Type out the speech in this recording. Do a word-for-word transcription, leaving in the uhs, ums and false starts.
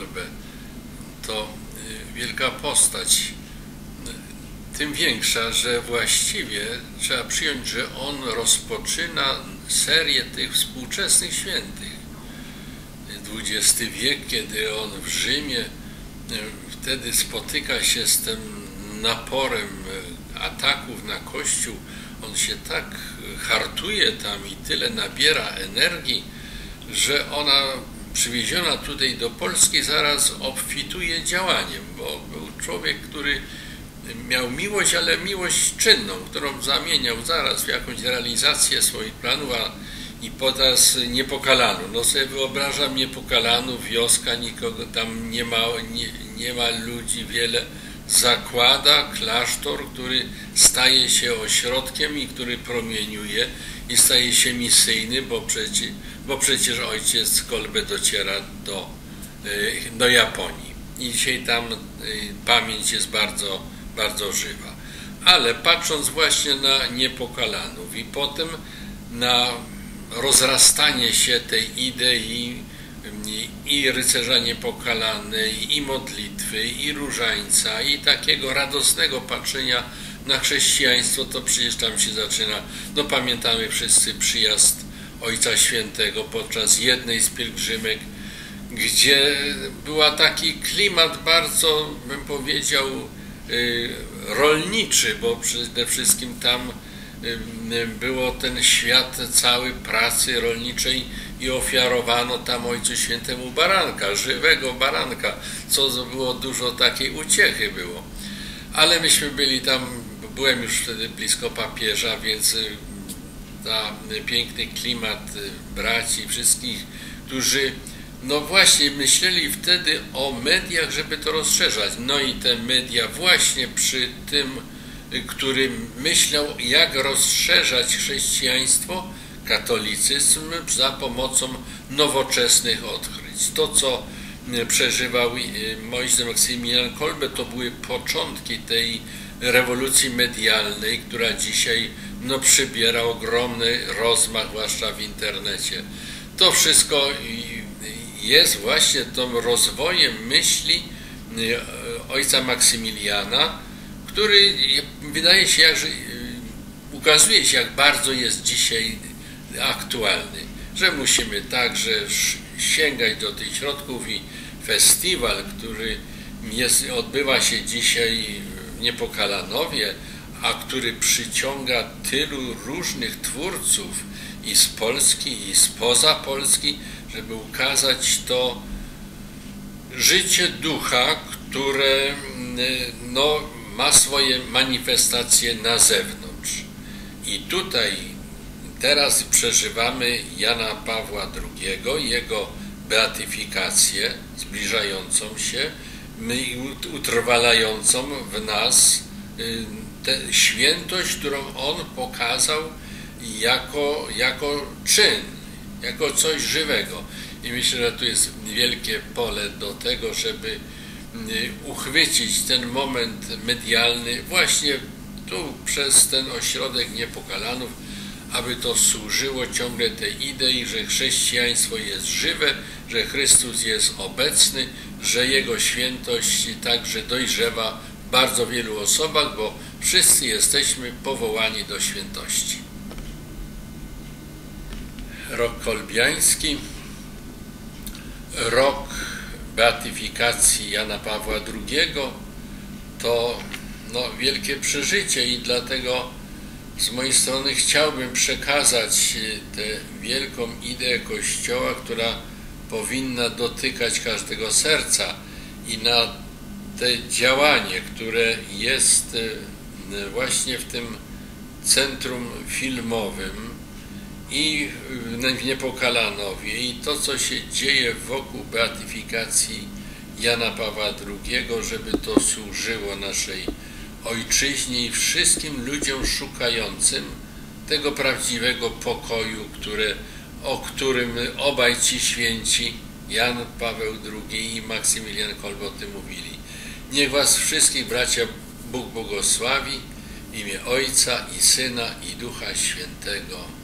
Kolbe to wielka postać, tym większa, że właściwie trzeba przyjąć, że on rozpoczyna serię tych współczesnych świętych. dwudziesty wiek, kiedy on w Rzymie wtedy spotyka się z tym naporem ataków na Kościół, on się tak hartuje tam i tyle nabiera energii, że ona przywieziona tutaj do Polski zaraz obfituje działaniem, bo był człowiek, który miał miłość, ale miłość czynną, którą zamieniał zaraz w jakąś realizację swoich planów, a i podczas Niepokalanów. No sobie wyobrażam Niepokalanów, wioska, nikogo tam nie ma, nie, nie ma ludzi wiele. Zakłada klasztor, który staje się ośrodkiem i który promieniuje i staje się misyjny, bo przecież, bo przecież ojciec Kolbe dociera do, do Japonii. I dzisiaj tam pamięć jest bardzo, bardzo żywa. Ale patrząc właśnie na Niepokalanów i potem na rozrastanie się tej idei i Rycerza Niepokalanej, i modlitwy, i różańca, i takiego radosnego patrzenia na chrześcijaństwo, to przecież tam się zaczyna, no pamiętamy wszyscy przyjazd Ojca Świętego podczas jednej z pielgrzymek, gdzie była taki klimat bardzo, bym powiedział, rolniczy, bo przede wszystkim tam było ten świat cały pracy rolniczej i ofiarowano tam Ojcu Świętemu baranka, żywego baranka, co było dużo takiej uciechy było. Ale myśmy byli tam, byłem już wtedy blisko papieża, więc ta piękny klimat braci, wszystkich, którzy no właśnie myśleli wtedy o mediach, żeby to rozszerzać. No i te media właśnie przy tym, który myślał, jak rozszerzać chrześcijaństwo, katolicyzm za pomocą nowoczesnych odkryć. To, co przeżywał moim zdaniem Maksymilian Kolbe, to były początki tej rewolucji medialnej, która dzisiaj no, przybiera ogromny rozmach, zwłaszcza w internecie. To wszystko jest właśnie tym rozwojem myśli ojca Maksymiliana, który wydaje się, jak, że ukazuje się, jak bardzo jest dzisiaj aktualny, że musimy także sięgać do tych środków i festiwal, który jest, odbywa się dzisiaj w Niepokalanowie, a który przyciąga tylu różnych twórców i z Polski, i spoza Polski, żeby ukazać to życie ducha, które no, ma swoje manifestacje na zewnątrz. I tutaj teraz przeżywamy Jana Pawła drugiego, jego beatyfikację zbliżającą się, utrwalającą w nas tę świętość, którą on pokazał jako, jako czyn, jako coś żywego. I myślę, że tu jest wielkie pole do tego, żeby uchwycić ten moment medialny właśnie tu przez ten ośrodek Niepokalanów, aby to służyło ciągle tej idei, że chrześcijaństwo jest żywe, że Chrystus jest obecny, że Jego świętość także dojrzewa w bardzo wielu osobach, bo wszyscy jesteśmy powołani do świętości. Rok Kolbiański, rok beatyfikacji Jana Pawła drugiego to no, wielkie przeżycie i dlatego z mojej strony chciałbym przekazać tę wielką ideę Kościoła, która powinna dotykać każdego serca i na te działanie, które jest właśnie w tym centrum filmowym i w Niepokalanowie i to, co się dzieje wokół beatyfikacji Jana Pawła drugiego, żeby to służyło naszej Ojczyźnie i wszystkim ludziom szukającym tego prawdziwego pokoju, które, o którym obaj ci święci, Jan Paweł drugi i Maksymilian Kolbe, o tym mówili. Niech was wszystkich, bracia, Bóg błogosławi w imię Ojca i Syna i Ducha Świętego.